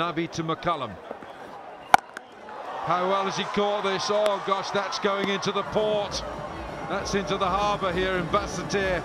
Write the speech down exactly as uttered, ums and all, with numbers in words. Naby to McCullum. How well has he caught this? Oh gosh, that's going into the port. That's into the harbour here in Basseterre.